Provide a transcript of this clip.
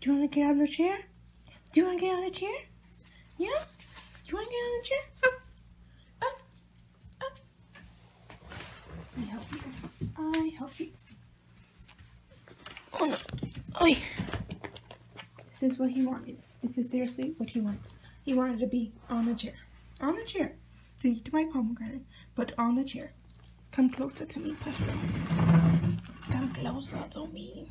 Do you want to get out of the chair? Do you want to get out of the chair? Yeah? You want to get out of the chair? Up, up, up. I help you. I help you. Oh no. Oy. This is what he wanted. This is seriously what he wanted. He wanted to be on the chair. On the chair. To eat my pomegranate, but on the chair. Come closer to me, Puffball. Come closer to me.